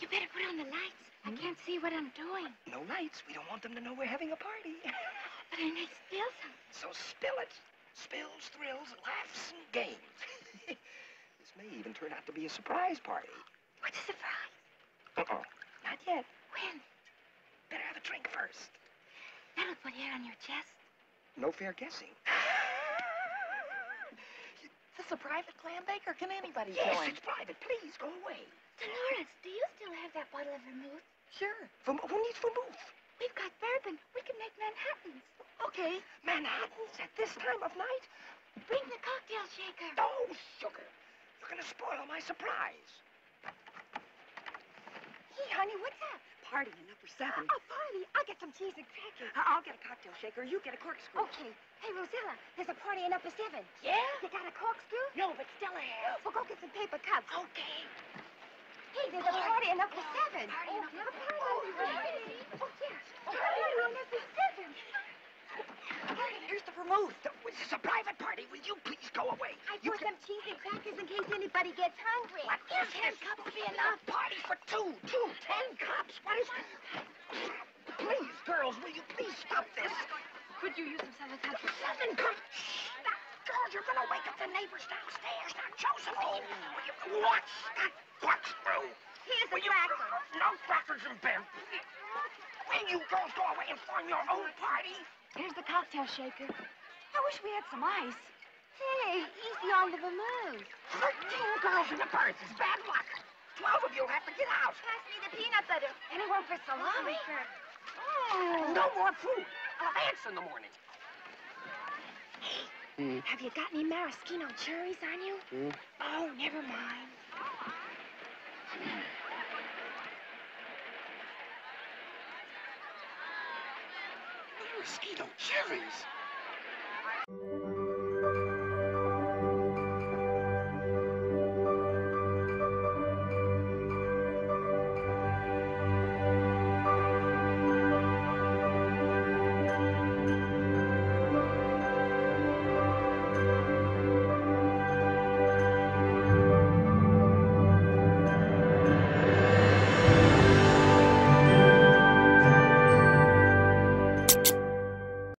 You better put on the lights. I can't see what I'm doing. No lights. We don't want them to know we're having a party. But I may spill some. So spill it. Spills, thrills, laughs, and games. This may even turn out to be a surprise party. What's a surprise? Uh-oh. Not yet. When? Better have a drink first. That'll put air on your chest. No fair guessing. Is this a private clam bake, or can anybody join? Yes, it's private. Please, go away. Dolores, do you still have that bottle of vermouth? Sure. Who needs vermouth? We've got bourbon. We can make Manhattans. Okay. Manhattans at this time of night? Bring the cocktail shaker. Oh, sugar. You're going to spoil my surprise. Hey, honey, what's up? Party in number 7. Oh, party. I'll get some cheese and crackers. I'll get a cocktail shaker. You get a corkscrew. Okay. Hey, Rosella, there's a party in number 7. Yeah? You got a corkscrew? No, but Stella has. Well, go get some paper cups. Okay. Hey, there's a party in number 7. Party in number 7. Oh, yes. Party in number 7. Here's the vermouth. This is a private party. Will you please go away? I put some cheese and crackers in case anybody gets hungry. What is 10 cups to be enough? Party for two, 10 cups. What is... Please, girls, will you please stop this? Could you use some 7 cups? 7 cups? Shh, now, girls, you're going to wake up the neighbors downstairs. Now, Josephine, will you watch that corkscrew? Here's the crackers. No crackers in bed. Will you girls go away and form your own party? Here's the cocktail shaker. I wish we had some ice. Hey, easy on the balloon. 13 girls in the birds is bad luck. 12 of you'll have to get out. Pass me the peanut butter. Anyone for salami? Oh. No more food. I'll have ants in the morning. Hey, have you got any maraschino cherries on you? Oh, never mind. Mosquito cherries.